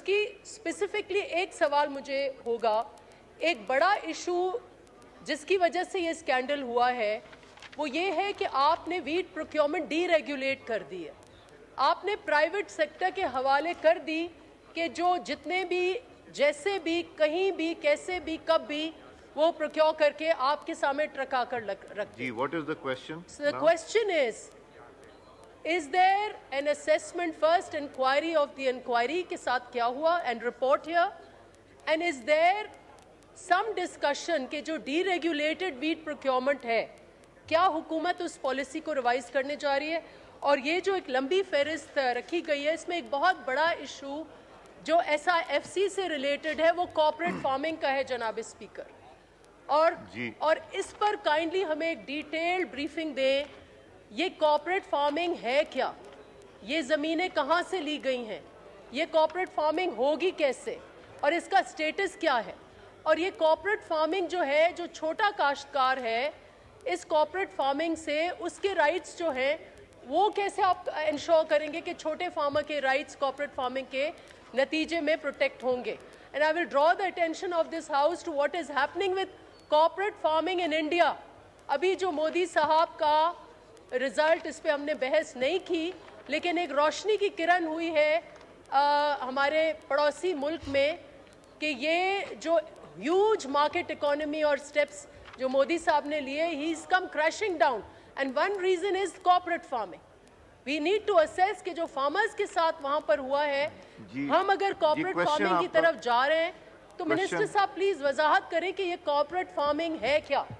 इसकी स्पेसिफिकली एक सवाल मुझे होगा, एक बड़ा इशू जिसकी वजह से ये स्कैंडल हुआ है वो ये है कि आपने वीट प्रोक्योरमेंट डीरेगुलेट कर दी है, आपने प्राइवेट सेक्टर के हवाले कर दी कि जो जितने भी जैसे भी कहीं भी कैसे भी कब भी वो प्रोक्योर करके आपके सामने ट्रका कर रख दी। What is the question? The question is there an assessment first, inquiry of the inquiry के साथ क्या हुआ and report here, and is there some discussion के जो डीरेगुलेटेड वीट प्रोक्योरमेंट है क्या हुकूमत उस पॉलिसी को रिवाइज करने जा रही है? और ये जो एक लंबी फहरिस्त रखी गई है इसमें एक बहुत बड़ा इशू जो SIFC से रिलेटेड है वो कॉर्पोरेट फार्मिंग का है जनाब स्पीकर, और इस पर काइंडली हमें एक डिटेल्ड ब्रीफिंग दें। ये कॉर्पोरेट फार्मिंग है क्या, ये ज़मीनें कहाँ से ली गई हैं, ये कॉर्पोरेट फार्मिंग होगी कैसे और इसका स्टेटस क्या है, और ये कॉर्पोरेट फार्मिंग जो है जो छोटा काश्तकार है इस कॉर्पोरेट फार्मिंग से उसके राइट्स जो हैं वो कैसे आप इंश्योर करेंगे कि छोटे फार्मर के राइट्स कॉर्पोरेट फार्मिंग के नतीजे में प्रोटेक्ट होंगे। And I will draw the attention of this house to what is happening with corporate farming in India. अभी जो मोदी साहब का रिजल्ट इस पर हमने बहस नहीं की, लेकिन एक रोशनी की किरण हुई है हमारे पड़ोसी मुल्क में कि ये जो ह्यूज मार्केट इकोनॉमी और स्टेप्स जो मोदी साहब ने लिए, ही is come crashing down and one reason is corporate farming. We need to assess कि जो फार्मर्स के साथ वहाँ पर हुआ है, हम अगर कॉर्पोरेट फार्मिंग की तरफ जा रहे हैं तो मिनिस्टर साहब प्लीज़ वजाहत करें कि ये कॉर्पोरेट फार्मिंग है क्या।